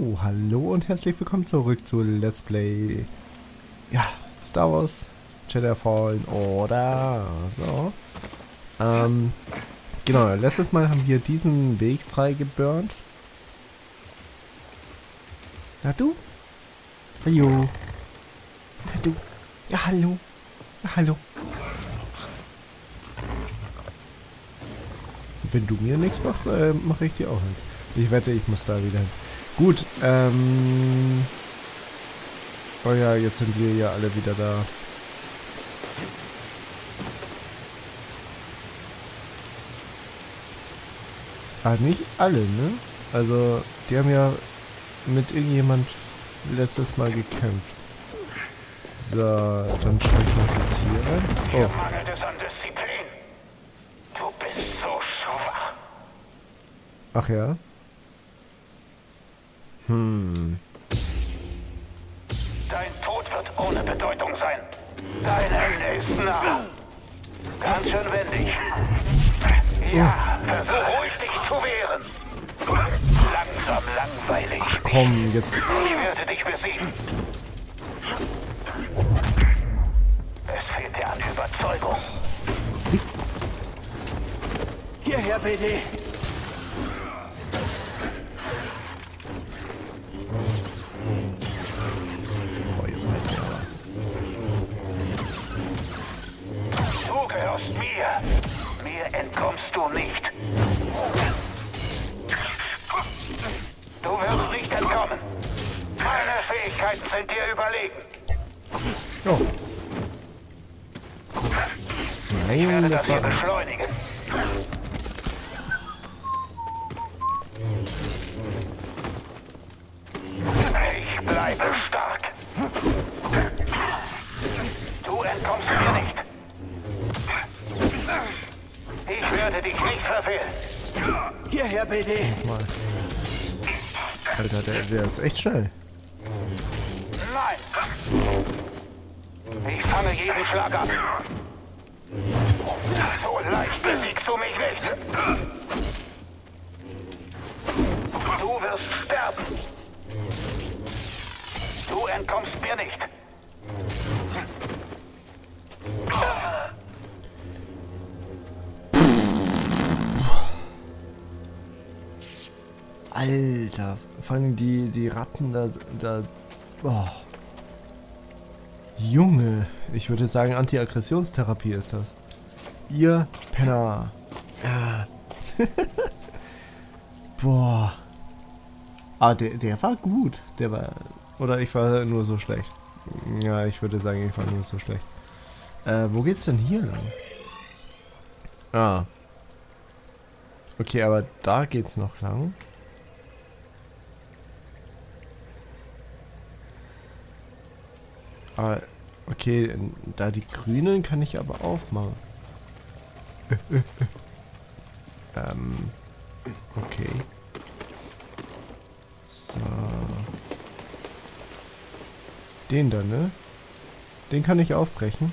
Jo, hallo und herzlich willkommen zurück zu Let's Play. Ja, Star Wars Jedi Fallen Order. So. Genau, letztes Mal haben wir diesen Weg freigeburnt. Na du? Hallo. Na du? Ja, hallo. Ja, hallo. Wenn du mir nichts machst, mache ich dir auch nicht. Ich wette, ich muss da wieder hin. Gut, oh ja, jetzt sind wir ja alle wieder da. Ah, nicht alle, ne? Also, die haben ja mit irgendjemand letztes Mal gekämpft. So, dann schalte ich jetzt hier rein. Oh. Du bist so schwach. Ach ja? Dein Tod wird ohne Bedeutung sein. Dein Ende ist nah. Ganz schön wendig. Ja, versuch dich zu wehren. Langsam langweilig. Ach komm, jetzt. Ich werde dich besiegen. Es fehlt dir an Überzeugung. Hierher, BD. Entkommst du nicht. Du wirst nicht entkommen. Meine Fähigkeiten sind dir überlegen. Oh. Nein, ich werde das hier beschleunigen. Ich bleibe stark. Du entkommst mir nicht. Ich werde dich nicht verfehlen. Hierher, BD. Alter, der ist echt schnell. Nein. Ich fange jeden Schlag ab. So leicht besiegst du mich nicht. Du wirst sterben. Du entkommst mir nicht. Alter, vor allem die Ratten da. Oh. Junge, ich würde sagen, Antiaggressionstherapie ist das. Ihr Penner. Ah. Boah. Ah, der war gut. Der war. Oder ich war nur so schlecht. Ja, ich würde sagen, ich war nur so schlecht. Wo geht's denn hier lang? Ah. Okay, aber da geht's noch lang. Okay, da die Grünen kann ich aber aufmachen. Okay. So. Den da, ne? Den kann ich aufbrechen.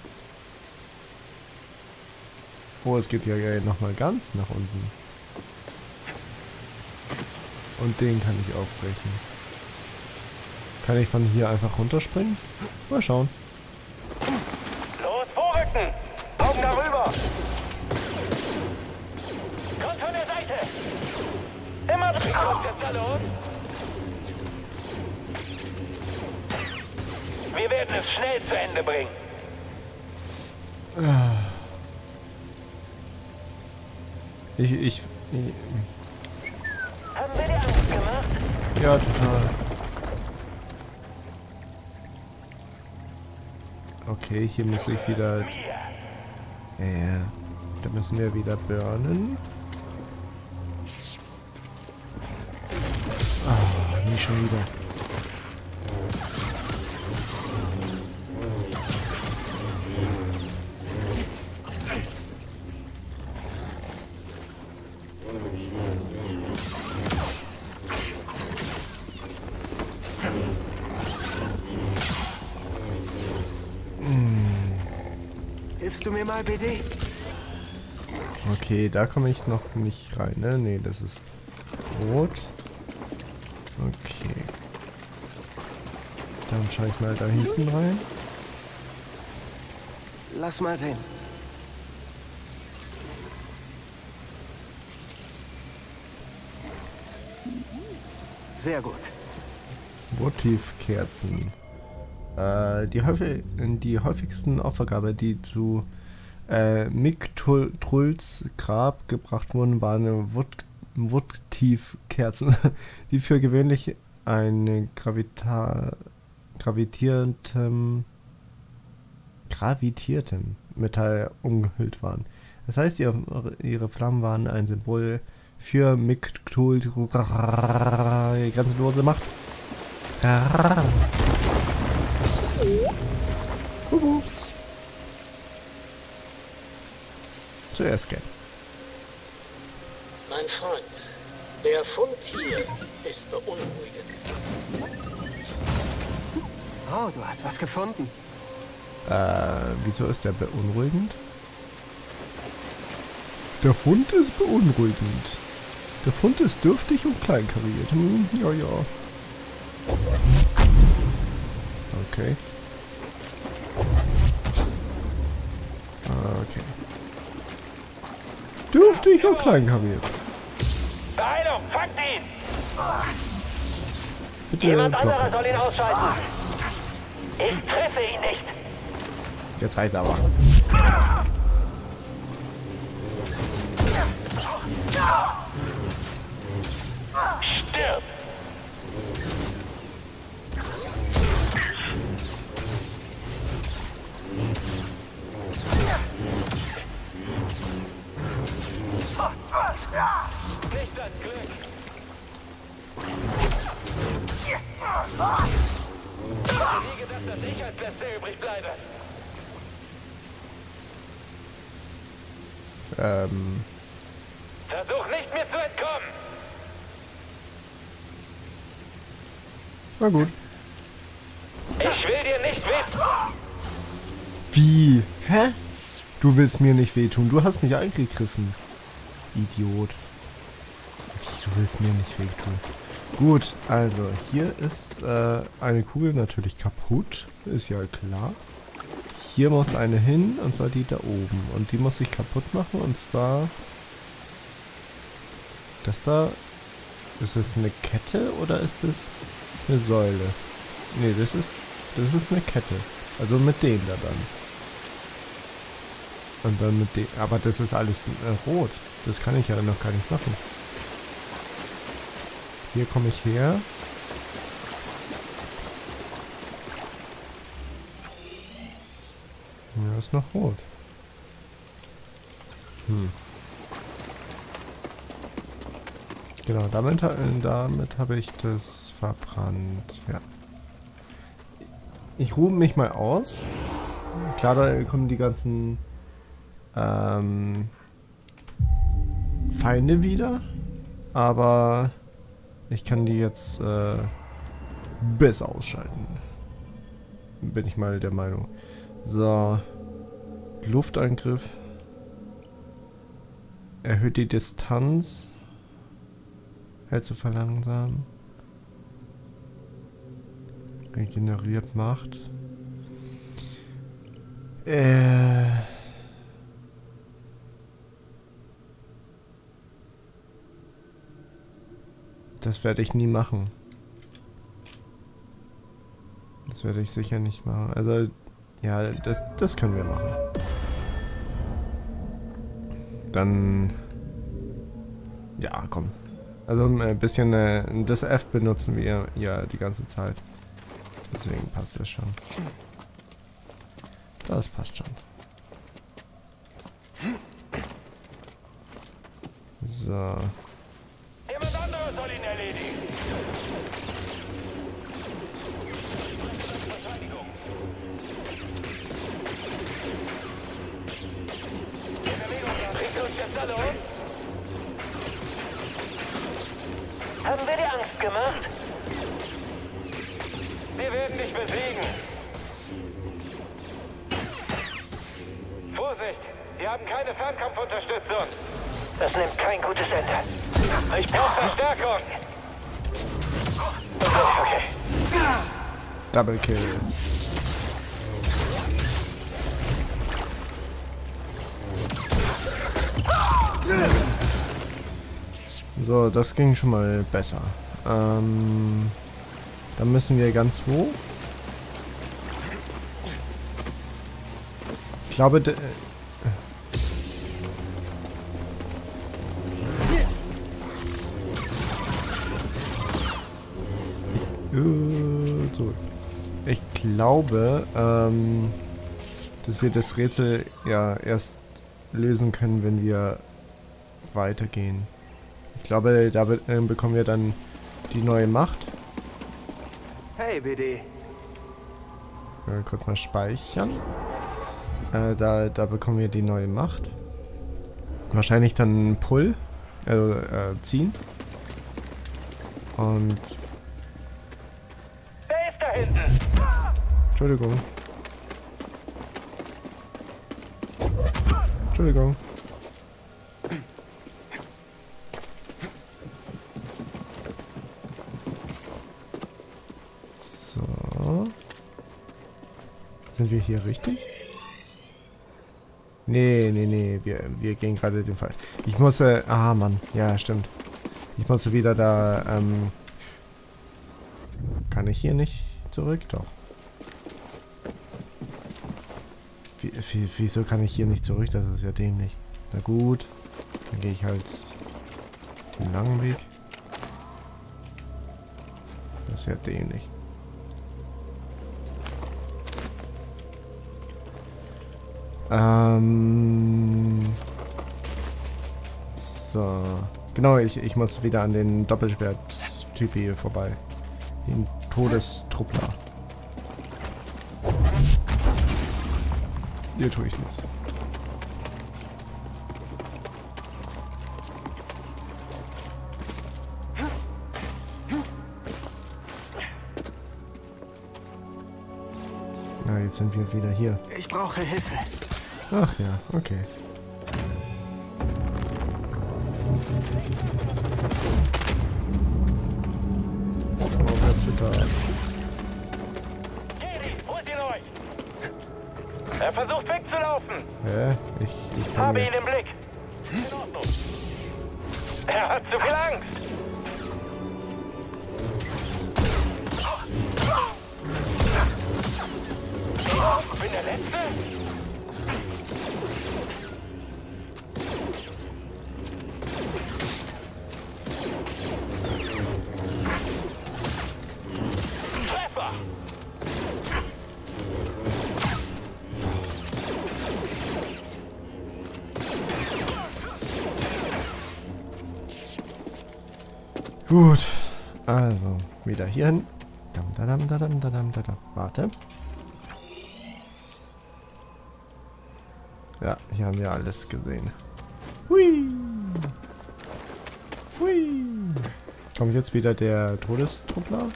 Oh, es geht ja nochmal ganz nach unten. Und den kann ich aufbrechen. Kann ich von hier einfach runterspringen? Mal schauen. Los, vorrücken! Augen darüber! Kommt von der Seite! Immer drin! Wir werden es schnell zu Ende bringen. Haben Sie dir Angst gemacht? Ja, total. Okay, hier muss ich wieder... Ja, da müssen wir wieder burnen. Ah, nicht schon wieder. Okay, da komme ich noch nicht rein, ne? Nee, das ist rot. Okay. Dann schalten wir halt da hinten rein. Lass mal sehen. Sehr gut. Votivkerzen. Die häufigsten Opfergabe, die zu Miktruls Grab gebracht wurden, waren Votivkerzen, die für gewöhnlich eine gravitiertem Metall umgehüllt waren. Das heißt, ihre Flammen waren ein Symbol für Miktruls grenzenlose Macht. Zuerst gehen. Mein Freund, der Fund hier ist beunruhigend. Oh, du hast was gefunden. Wieso ist der beunruhigend? Der Fund ist beunruhigend. Der Fund ist dürftig und kleinkariert. Hm, ja, ja. Okay. Okay. Dürftig und kleinkariert. Beeilung, fangt ihn! Bitte jemand anderer soll ihn ausschalten. Ich treffe ihn nicht. Jetzt reicht's aber. Stirb! Nicht das Glück! Wie gesagt, dass ich als Letzter übrig bleibe. Versuch nicht mir zu entkommen! Na gut. Ich will dir nicht wehtun! Wie? Hä? Du willst mir nicht wehtun, du hast mich angegriffen. Idiot. Du willst mir nicht wehtun. Gut, also hier ist eine Kugel natürlich kaputt. Ist ja klar. Hier muss eine hin, und zwar die da oben. Und die muss ich kaputt machen, und zwar... Das da... Ist das eine Kette, oder ist das eine Säule? Ne, das ist eine Kette. Also mit dem da dann. Und dann mit dem... Aber das ist alles rot. Das kann ich ja noch gar nicht machen. Hier komme ich her. Ja, ist noch rot. Hm. Genau, damit habe ich das verbrannt. Ja. Ich ruhe mich mal aus. Klar, da kommen die ganzen Feinde wieder. Aber ich kann die jetzt besser ausschalten. Bin ich mal der Meinung. So, Luftangriff erhöht die Distanz, hält zu verlangsamen, regeneriert Macht. Das werde ich nie machen. Das werde ich sicher nicht machen. Also ja, das können wir machen. Dann... Ja, komm. Also ein bisschen... das F benutzen wir ja die ganze Zeit. Deswegen passt das schon. Das passt schon. So. Jemand anderes soll ihn erledigen. Haben wir dir Angst gemacht? Wir werden dich besiegen. Vorsicht! Wir haben keine Fernkampfunterstützung. Das nimmt kein gutes Ende. Ich brauche Verstärkung. Okay. Double Kill. So, das ging schon mal besser. Dann müssen wir ganz hoch. Ich glaube... Ich glaube, dass wir das Rätsel ja erst lösen können, wenn wir weitergehen. Ich glaube, da bekommen wir dann die neue Macht. Hey, BD. Kurz mal speichern. Da bekommen wir die neue Macht. Wahrscheinlich dann Pull. Ziehen. Und... Der ist da hinten. Entschuldigung. Entschuldigung. Sind wir hier richtig? Nee, nee, nee. Wir gehen gerade den Fall. Ich muss... ah, Mann. Ja, stimmt. Ich muss wieder da... kann ich hier nicht zurück? Doch. Wieso kann ich hier nicht zurück? Das ist ja dämlich. Na gut. Dann gehe ich halt den langen Weg. Das ist ja dämlich. So. Genau, ich muss wieder an den Doppelschwert-Typ hier vorbei. Den Todestruppler. Hier tue ich nichts. Na, jetzt sind wir wieder hier. Ich brauche Hilfe. Ach ja, okay. Er versucht wegzulaufen. Ja, ich habe ihn im Blick. In Ordnung. Er hat zu viel Angst. Ich bin der Letzte. Gut, also wieder hier hin. Warte. Ja, hier haben wir alles gesehen. Hui! Hui! Kommt jetzt wieder der Todestruppler?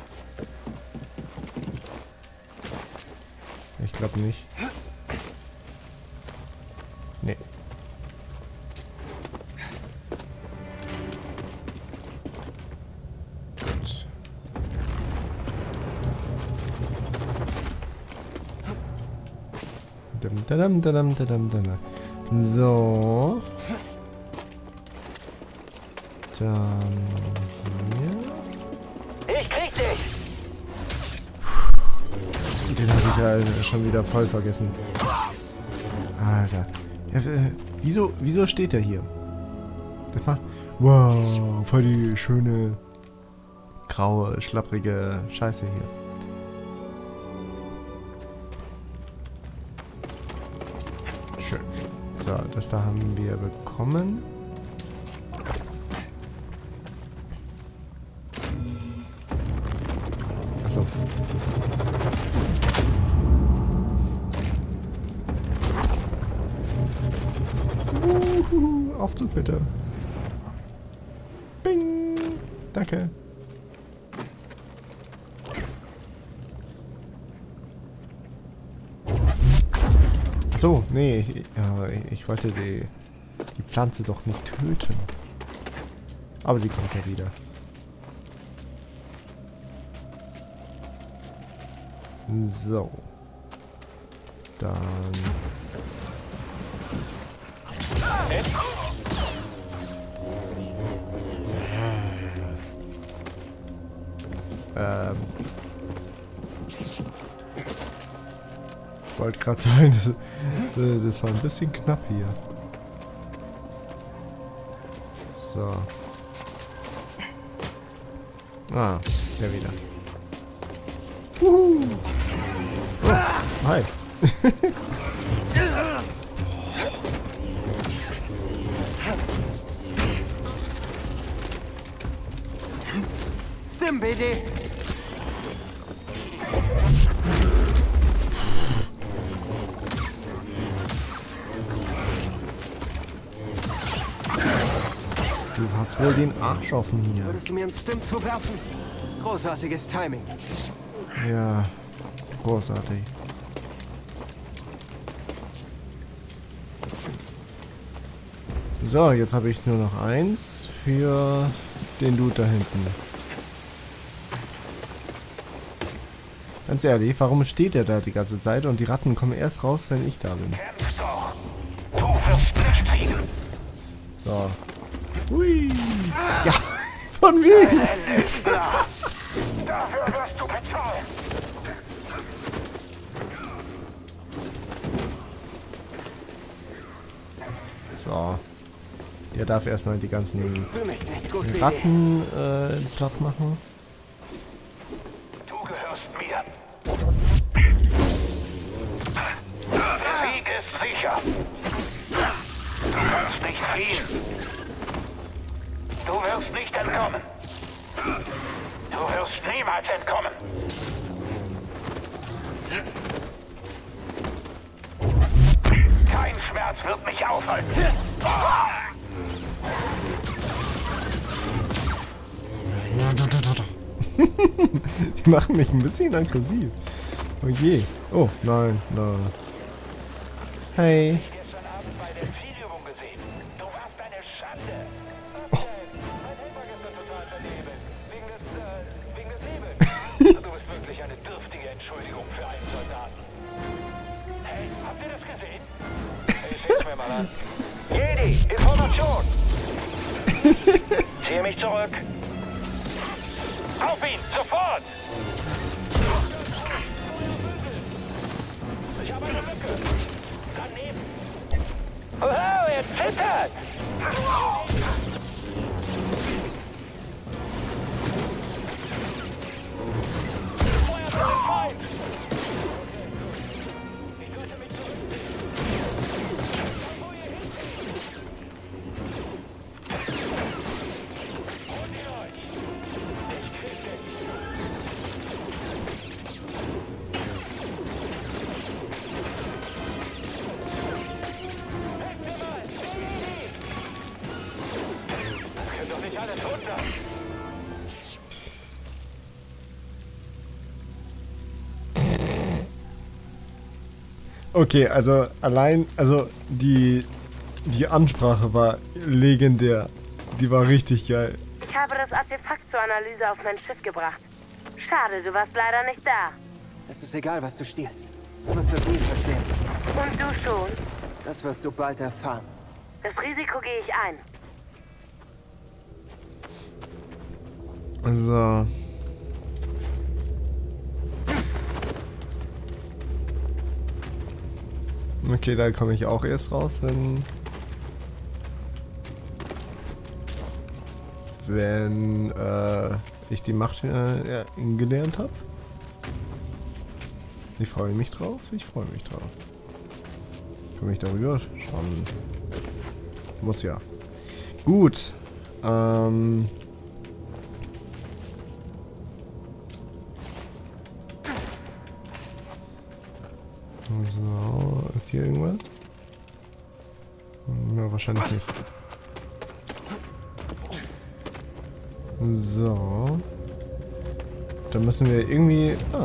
Ich glaube nicht. Nee. So. Dann hier. Ich krieg dich! Den habe ich ja schon wieder voll vergessen. Alter. Wieso steht der hier? Wow, voll die schöne, graue, schlapprige Scheiße hier. So, das da haben wir bekommen. Achso. Aufzug bitte. Bing. Danke. So, nee, ich wollte die Pflanze doch nicht töten. Aber die kommt ja wieder. So. Dann. Ich wollte gerade sagen, das war ein bisschen knapp hier. So. Ah, der wieder. Wuhu! Oh, hi! Stimmt, BD! Du hast wohl den Arsch offen hier. Würdest du mir einen Stimmt zuwerfen? Großartiges Timing. Ja, großartig. So, jetzt habe ich nur noch eins für den Dude da hinten. Ganz ehrlich, warum steht der da die ganze Zeit und die Ratten kommen erst raus, wenn ich da bin? So. Hui! Ja, von mir! Dafür wirst du bezahlen! So. Der darf erstmal die ganzen Ratten platt machen. Du gehörst mir. Der Sieg ist sicher. Du kannst nicht fliehen. Du wirst nicht entkommen. Du wirst niemals entkommen. Kein Schmerz wird mich aufhalten. Die machen mich ein bisschen aggressiv. Oh je. Oh, nein, nein. Hey. Ziehe mich zurück. Auf ihn, sofort! Ich habe eine Lücke. Daneben. Wow, er zittert! Feuer mit dem Feind! Okay, also allein, also die Ansprache war legendär. Die war richtig geil. Ich habe das Artefakt zur Analyse auf mein Schiff gebracht. Schade, du warst leider nicht da. Es ist egal, was du stiehlst. Du wirst das nie verstehen. Und du schon? Das wirst du bald erfahren. Das Risiko gehe ich ein. So. Okay, da komme ich auch erst raus, wenn ich die Macht gelernt habe. Ich freue mich drauf, ich freue mich drauf. Komme ich darüber? Schon. Muss ja. Gut. So, ist hier irgendwas? Ja, wahrscheinlich nicht. So. Dann müssen wir irgendwie... Ah,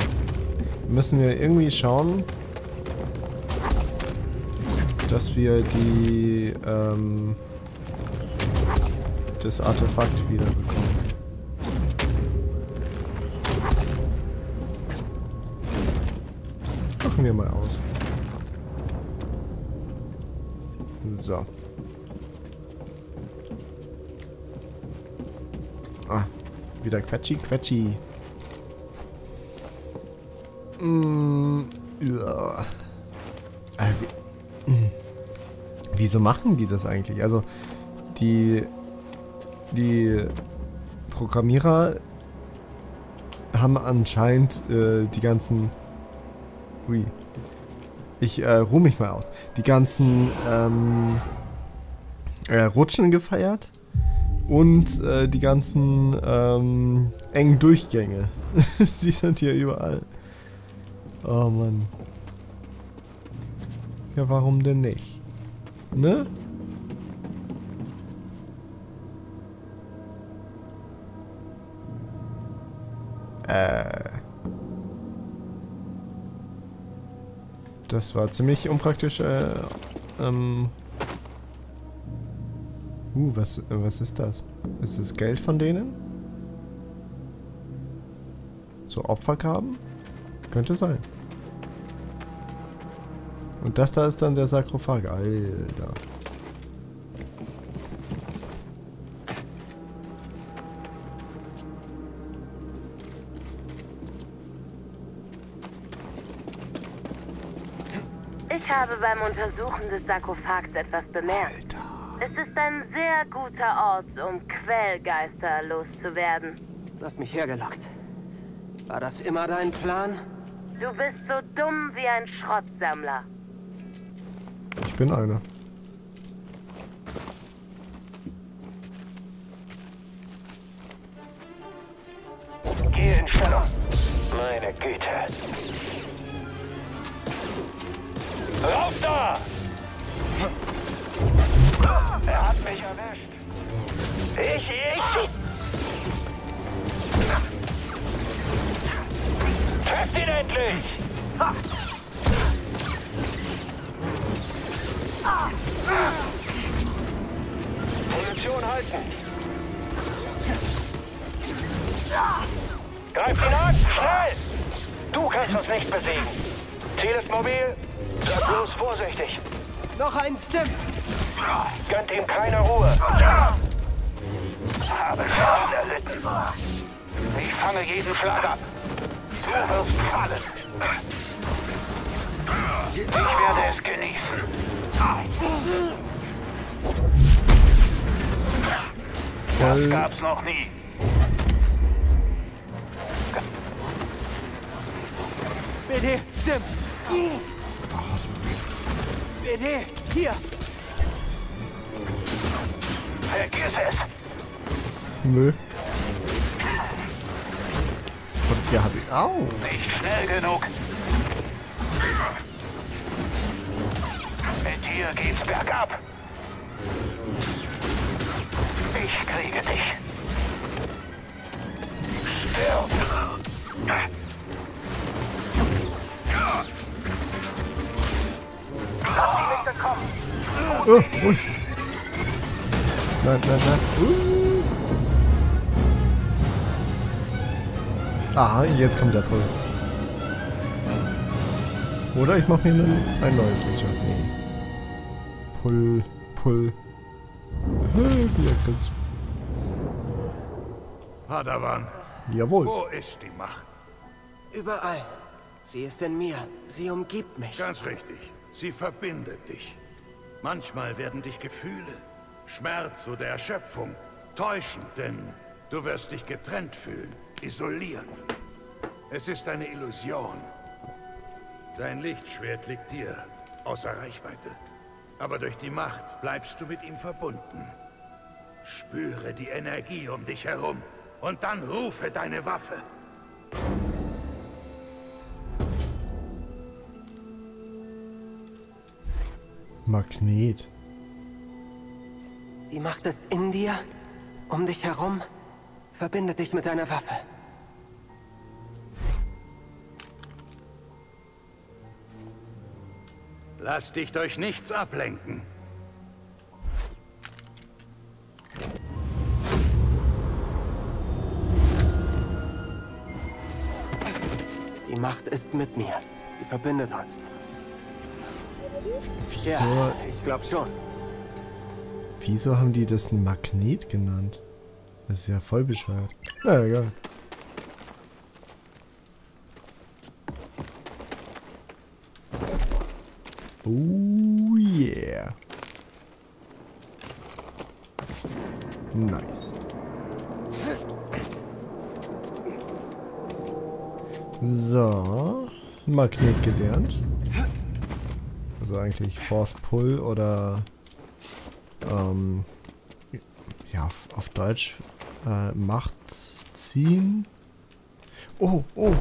müssen wir irgendwie schauen, dass wir die... das Artefakt wieder bekommen. machen wir mal aus. So. Ah, wieder quetschi, quetschi. Ja. Wieso machen die das eigentlich? Also, die Programmierer haben anscheinend die ganzen... Ui. Ich ruhe mich mal aus. Die ganzen Rutschen gefeiert und die ganzen engen Durchgänge. Die sind hier überall. Oh Mann. Ja, warum denn nicht? Ne? Das war ziemlich unpraktisch. Was ist das? Ist das Geld von denen? So Opfergaben? Könnte sein. Und das da ist dann der Sarkophag. Alter. Ich habe beim Untersuchen des Sarkophags etwas bemerkt. Alter. Es ist ein sehr guter Ort, um Quellgeister loszuwerden. Du hast mich hergelockt. War das immer dein Plan? Du bist so dumm wie ein Schrottsammler. Ich bin einer. Geh in Stellung. Meine Güte. Lauf da! Er hat mich erwischt. Trefft ihn endlich! Position halten! Greif ihn an! Schnell! Du kannst uns nicht besiegen! Ziel ist mobil! Bleib bloß vorsichtig! Noch ein Stück! Gönnt ihm keine Ruhe! Habe Schaden erlitten! Ich fange jeden Schlag ab! Du wirst fallen. Ich werde es genießen. Das gab's noch nie. BD, stimmt. BD, hier. Vergiss es. Nö. Ja, hab ich. Au! Nicht schnell genug! Mit dir geht's bergab! Ich kriege dich! Stirb! Lass ihn nicht entkommen! Nein! Ah, jetzt kommt der Pull. Oder ich mache mir ein neues Licht. Nee. Pull. Wieder Kritz. Padawan. Jawohl. Wo ist die Macht? Überall. Sie ist in mir. Sie umgibt mich. Ganz richtig. Sie verbindet dich. Manchmal werden dich Gefühle, Schmerz oder Erschöpfung täuschen, denn du wirst dich getrennt fühlen. Isoliert. Es ist eine Illusion. Dein Lichtschwert liegt dir außer Reichweite. Aber durch die Macht bleibst du mit ihm verbunden. Spüre die Energie um dich herum und dann rufe deine Waffe. Magnet. Die Macht ist in dir, um dich herum. Verbinde dich mit deiner Waffe. Lass dich durch nichts ablenken. Die Macht ist mit mir. Sie verbindet uns. Wieso? Ja, ich glaube schon. Wieso haben die das ein Magnet genannt? Das ist ja voll bescheuert. Na egal. Oh yeah. Nice. So. Magnet gelernt. Also eigentlich Force Pull oder ja, auf Deutsch Macht ziehen. Oh, oh.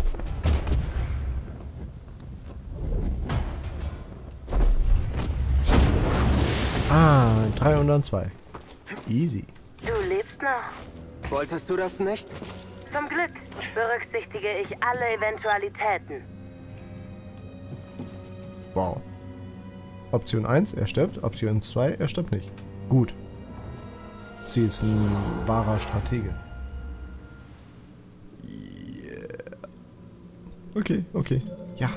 Ah, 3 und dann 2. Easy. Du lebst noch. Wolltest du das nicht? Zum Glück berücksichtige ich alle Eventualitäten. Wow. Option 1, er stirbt. Option 2, er stirbt nicht. Gut. Sie ist ein wahrer Stratege. Yeah. Okay, okay. Ja.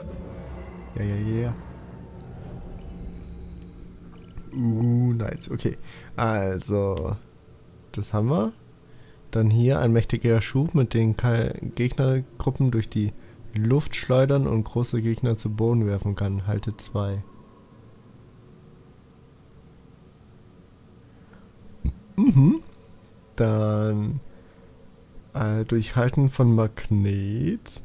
Ja, ja, ja, ja. Nice. Okay. Also, das haben wir. Dann hier ein mächtiger Schub, mit den Gegnergruppen durch die Luft schleudern und große Gegner zu Boden werfen kann. Halte 2. Mhm. Dann durch Halten von Magnet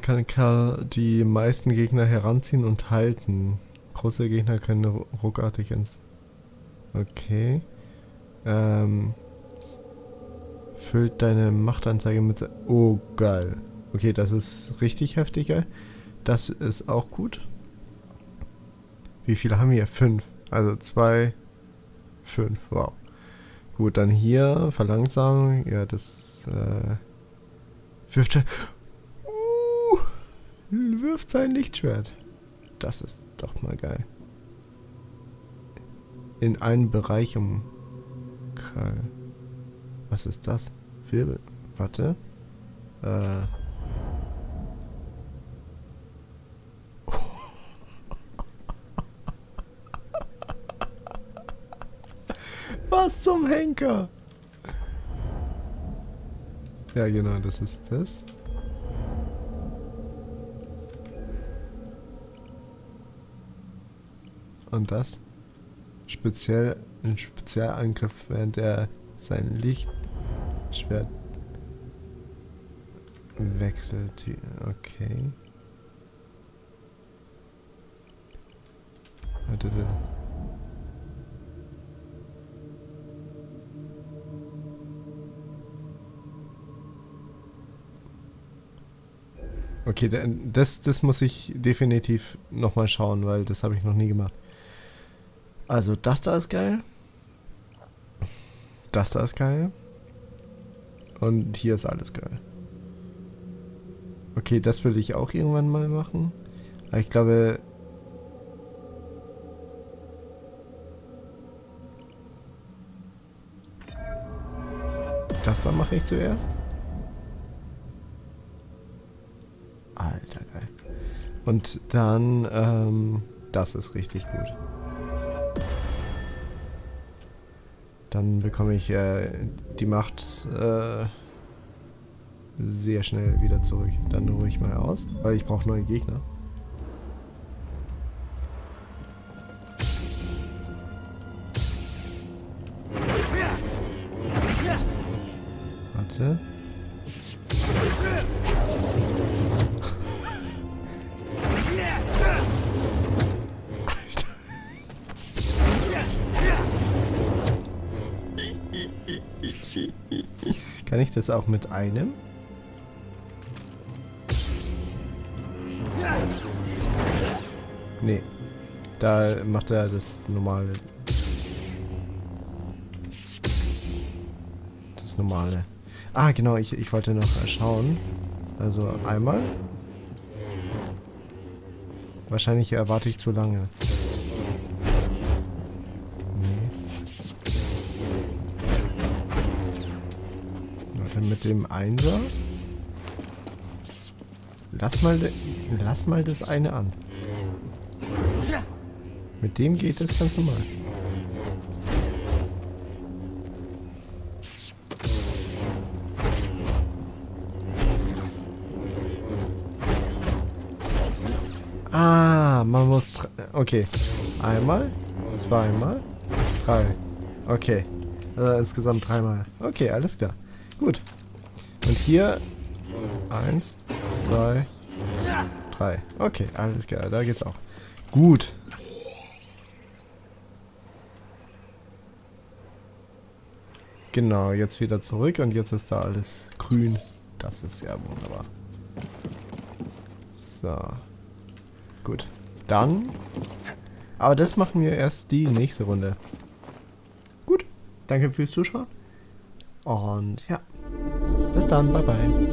kann Karl die meisten Gegner heranziehen und halten. Große Gegner können ruckartig ins... Okay. Füllt deine Machtanzeige mit... Oh, geil. Okay, das ist richtig heftig, geil. Das ist auch gut. Wie viele haben wir? 5. Also 2, 5. Wow. Gut, dann hier verlangsamen. Ja, das... wirft... wirft sein Lichtschwert. Das ist doch mal geil. In einen Bereich um... Karl. Was ist das? Wirbel. Warte. Was zum Henker? Ja, genau, das ist das. Und das? Speziell, ein Spezialangriff, während er sein Lichtschwert wechselt. Okay. Warte, warte. Okay, das muss ich definitiv nochmal schauen, weil das habe ich noch nie gemacht. Also das da ist geil. Das da ist geil. Und hier ist alles geil. Okay, das will ich auch irgendwann mal machen. Aber ich glaube... Das da mache ich zuerst. Alter, geil. Und dann... das ist richtig gut. Dann bekomme ich die Macht sehr schnell wieder zurück. Dann ruhe ich mal aus, weil ich brauche neue Gegner. Warte. Kann ich das auch mit einem? Nee. Da macht er das normale. Das normale. Ah, genau. Ich wollte noch schauen. Also einmal. Wahrscheinlich erwarte ich zu lange. Mit dem Einser Lass mal das eine an. Mit dem geht es ganz normal. Ah, man muss... Okay. Einmal, zweimal, drei. Okay. Also insgesamt dreimal. Okay, alles klar. Gut. Und hier... 1, 2, 3. Okay, alles klar. Da geht's auch. Gut. Genau, jetzt wieder zurück und jetzt ist da alles grün. Das ist ja wunderbar. So. Gut. Dann... Aber das machen wir erst die nächste Runde. Gut. Danke fürs Zuschauen. Und ja. Bis dann. Bye, bye.